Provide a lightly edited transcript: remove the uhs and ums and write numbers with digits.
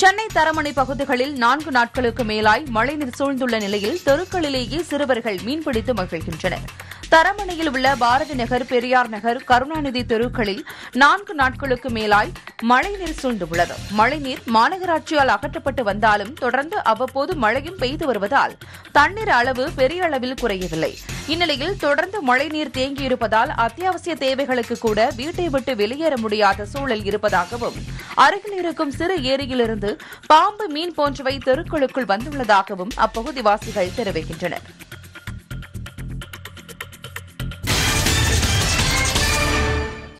சென்னை தரமணி பகுதிகளில் 4 நாட்களுக்கு மேலாய் மழைநீர் சூழ்ந்துள்ள நிலையில் தெருக்களிலேயே சிறுவர்கள் மீன்பிடித்து மகிழ்கின்றனர். தரமணியில் உள்ள பாரதி நகர், பெரியார் நகர், கருணாநிதி தெருக்களில் 4 நாட்களுக்கு மேலாய் மழைநீர் சூழ்ந்துள்ளது. மழைநீர் மாநகராட்சியால் அகற்றப்பட்டு வந்தாலும் தொடர்ந்து அவ்வப்போது மழையும் பெய்து வருவதால் தண்ணீர் அளவு பெரிய அளவில் குறையவில்லை. இந்நிலையில் தொடர்ந்து மழைநீர் தேங்கியிருப்பதால் அத்தியாவசிய தேவைகளுக்கு கூட வீட்டை விட்டு வெளியேற முடியாத சூழல் இருப்பதாகவும் அருகில் இருக்கும் சிறு ஏரியிலிருந்து பாம்பு, மீன் போன்றவை தெருக்களுக்குள் வந்துள்ளதாகவும் அப்பகுதிவாசிகள் தெரிவிக்கின்றனர்.